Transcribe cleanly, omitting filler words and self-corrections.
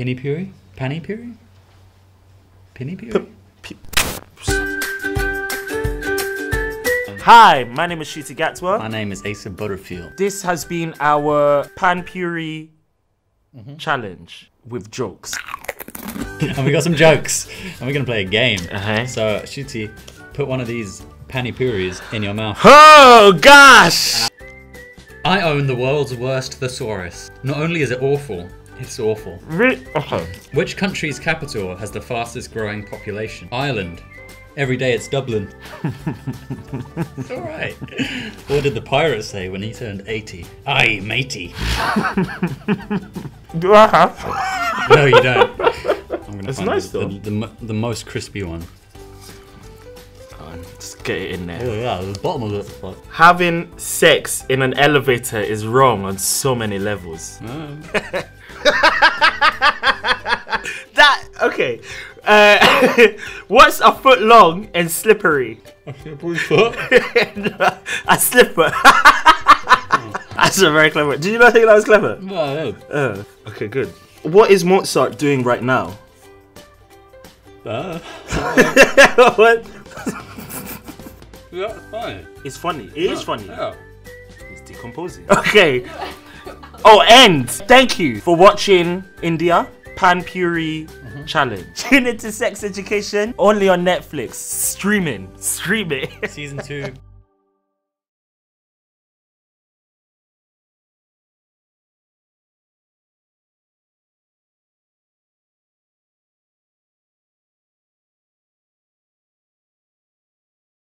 Paani Puri? Hi, my name is Shuti Gatwa. My name is Asa Butterfield. This has been our Paani Puri challenge with jokes. And we got some jokes. And we're going to play a game. So, Shuti, put one of these Paani Puris in your mouth. Oh, gosh! I own the world's worst thesaurus. Not only is it awful, it's awful. Which country's capital has the fastest growing population? Ireland. Every day it's Dublin. It's alright. What did the pirate say when he turned 80? Aye, matey. Do I have? No, you don't. It's nice though. The most crispy one. Just get it in there. Oh yeah, the bottom of it. Having sex in an elevator is wrong on so many levels. Okay. What's a foot long and slippery? A slippery foot? A slipper. That's a very clever. Did you not think that was clever? No. Okay, good. What is Mozart doing right now? What? That's funny. It's funny. It is funny. Yeah. It's decomposing. Okay. And thank you for watching India Paani Puri challenge. Tune into Sex Education only on Netflix. Stream it. Season 2.